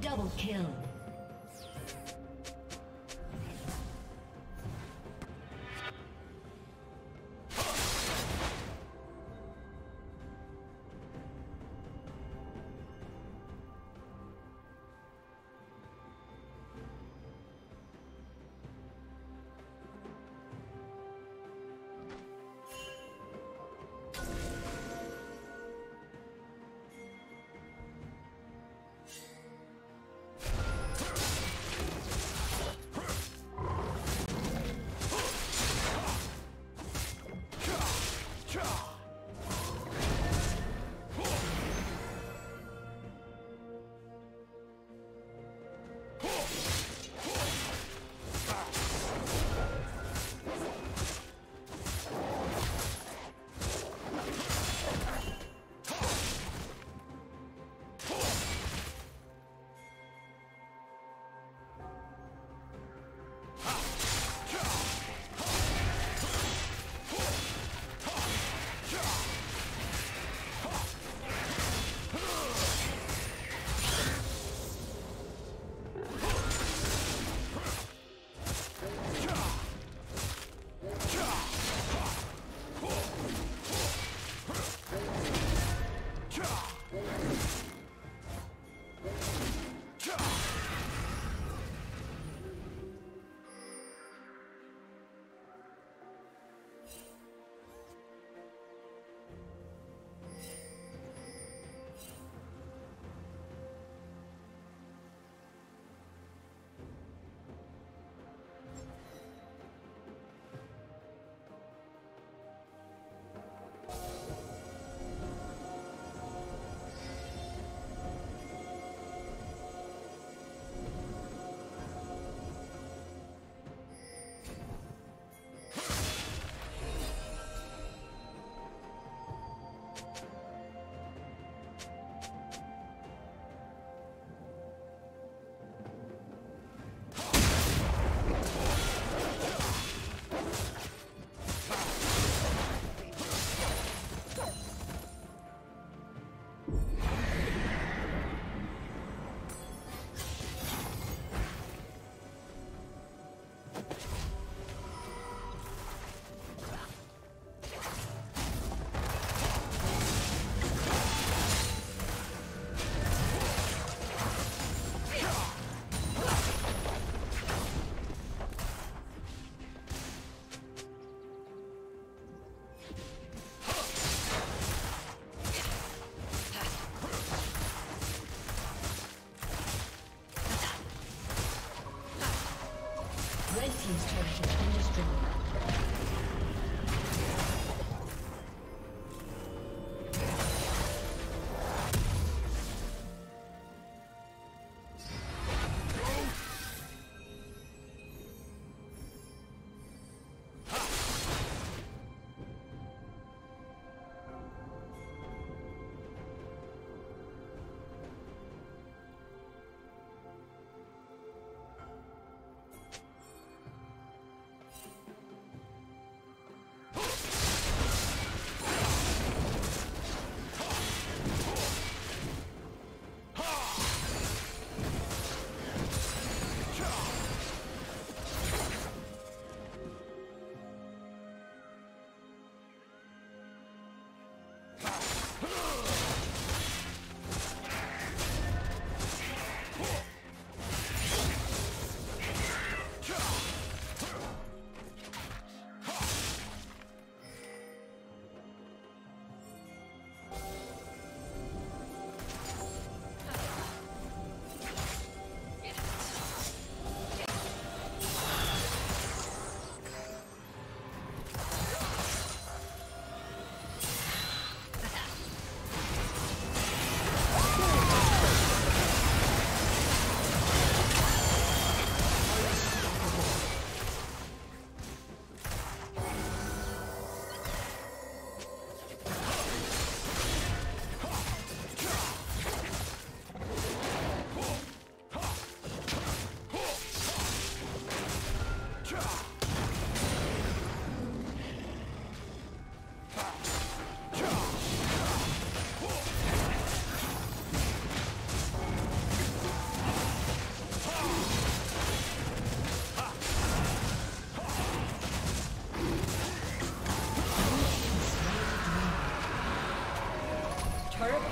Double kill.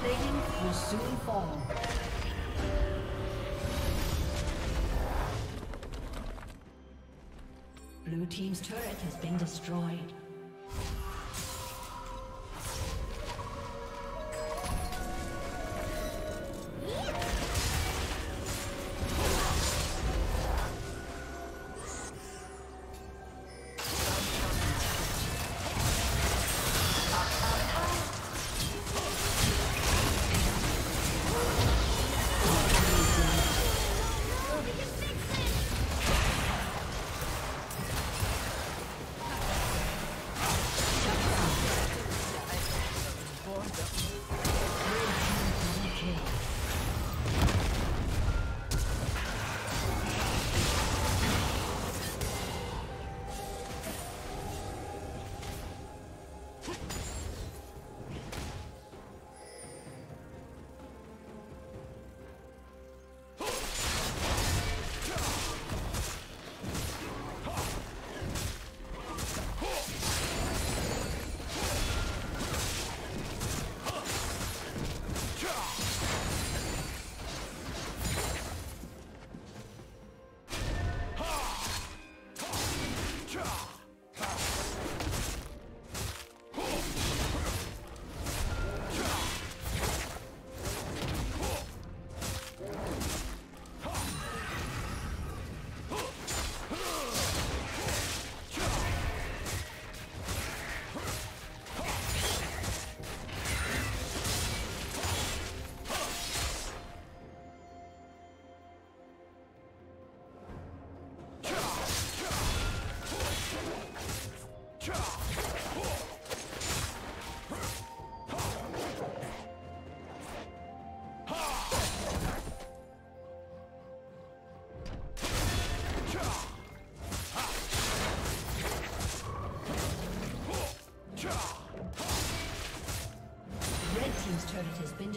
plating will soon fall. Blue team's turret has been destroyed.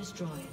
Destroyed.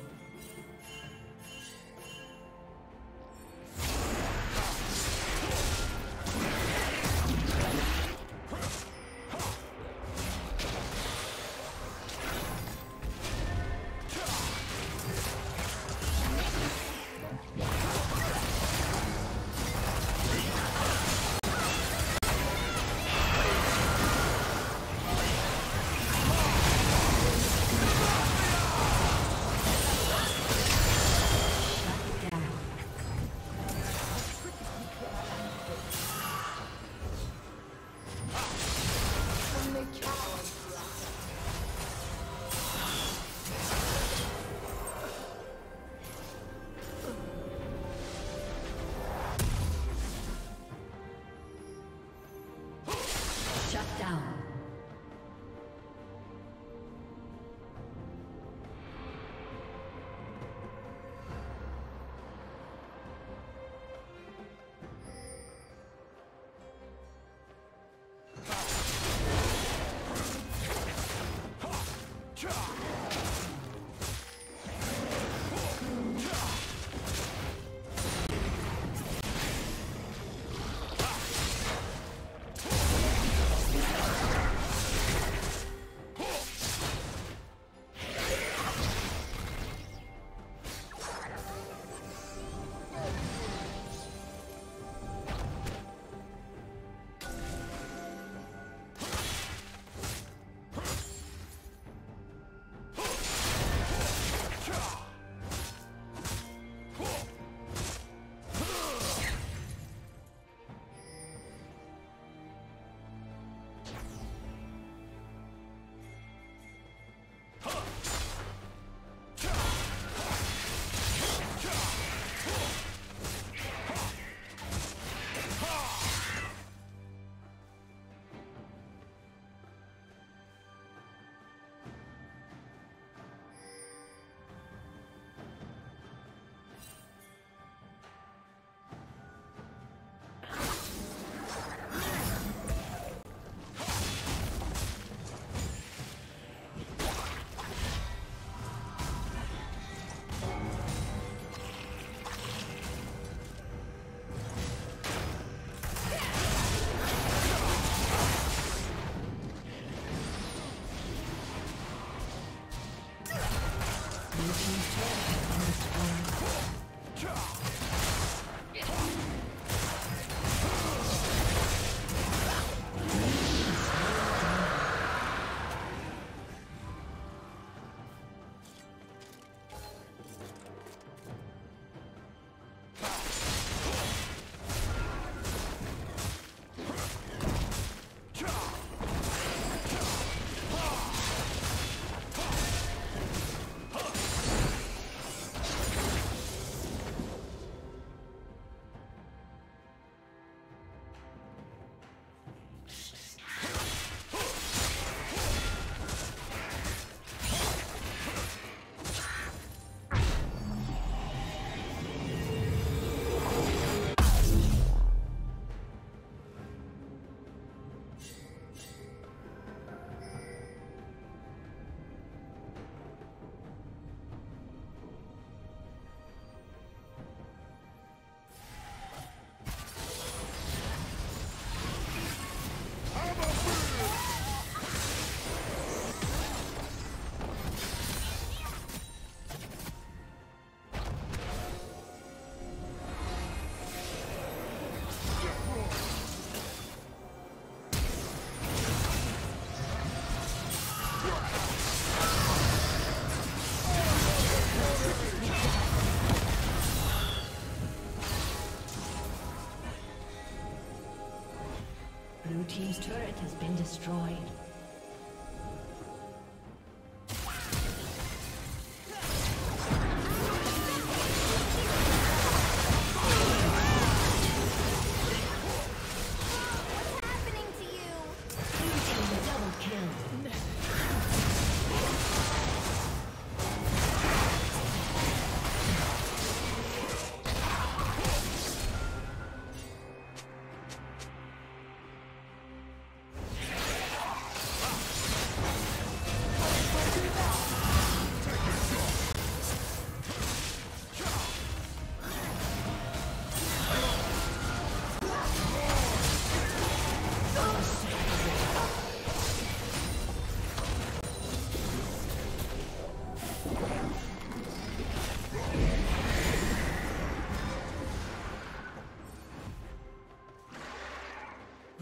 turret has been destroyed.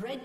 Red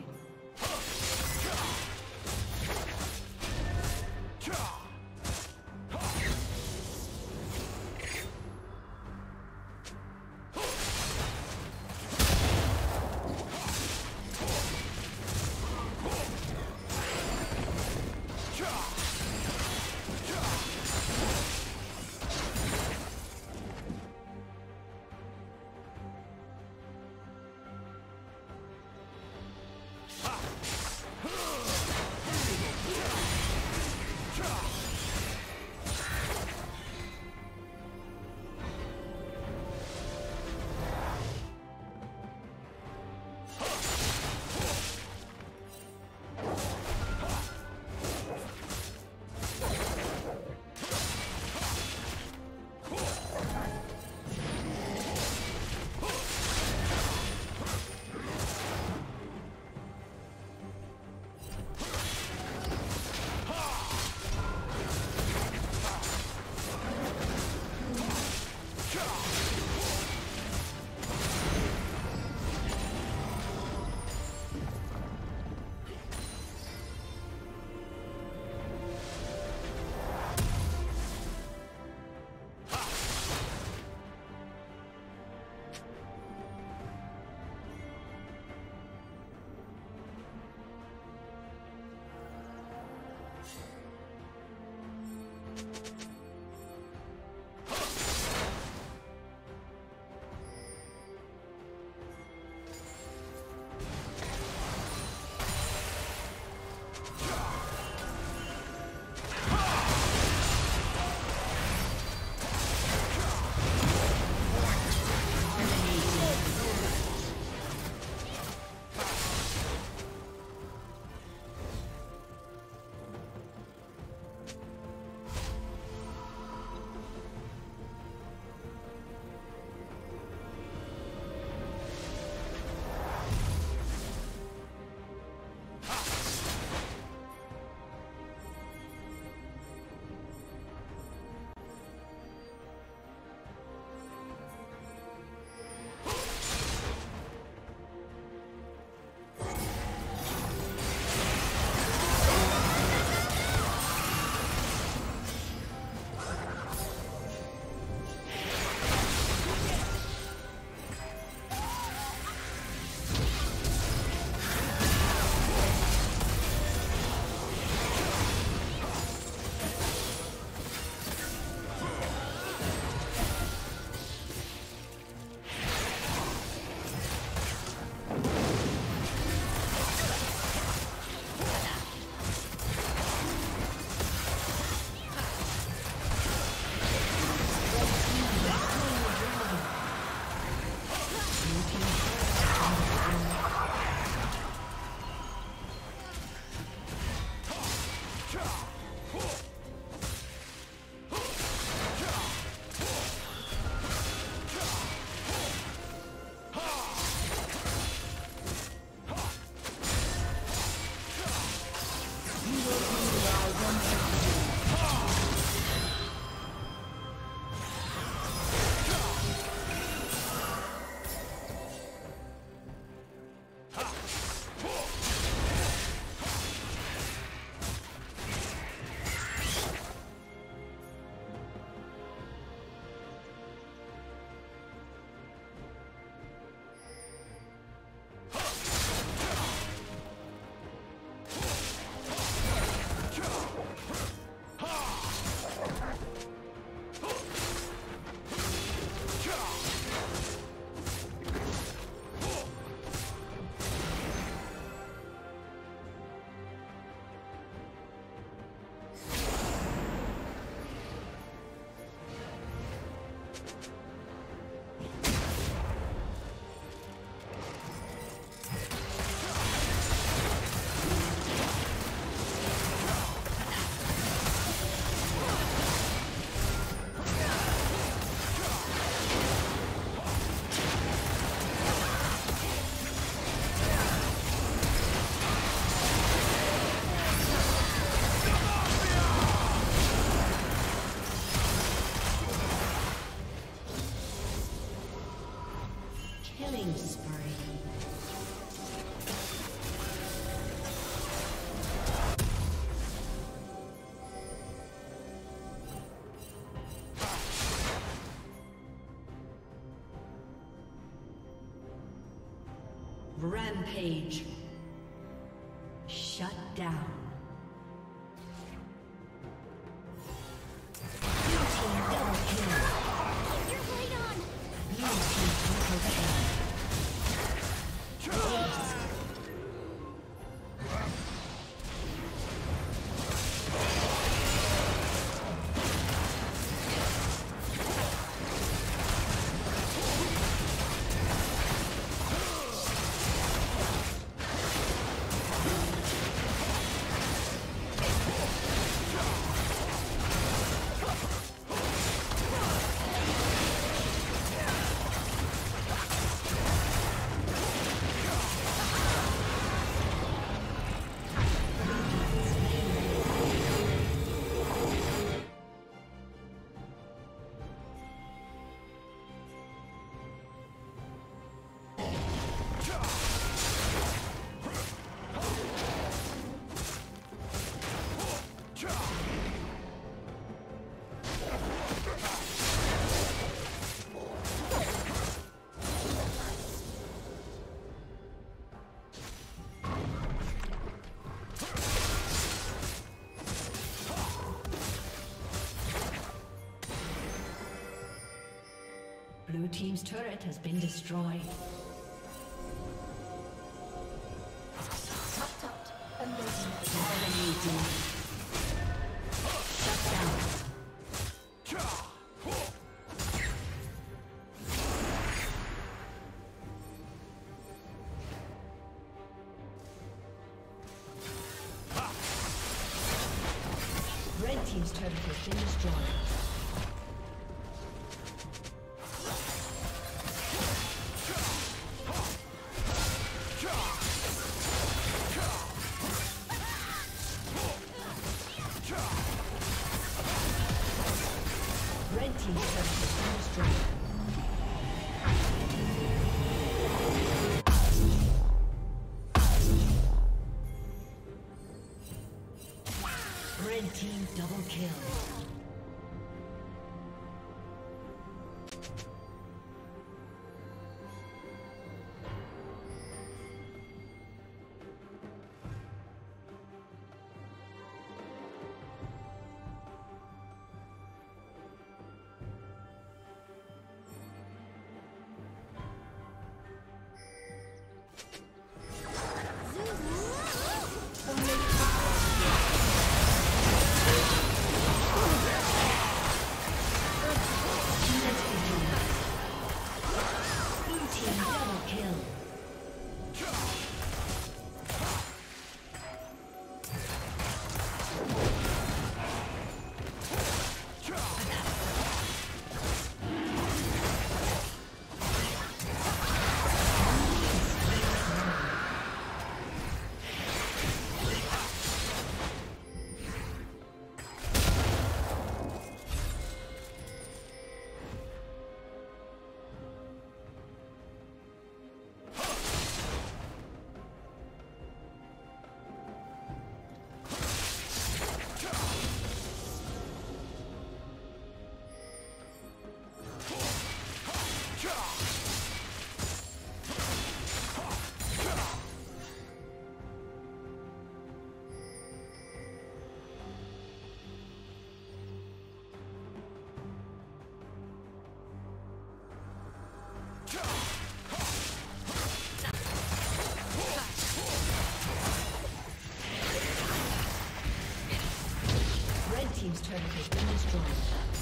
Rampage. Shut down. Blue team's turret has been destroyed. Red team's turret has been destroyed. Red team double kill. Red team's turret has been destroyed.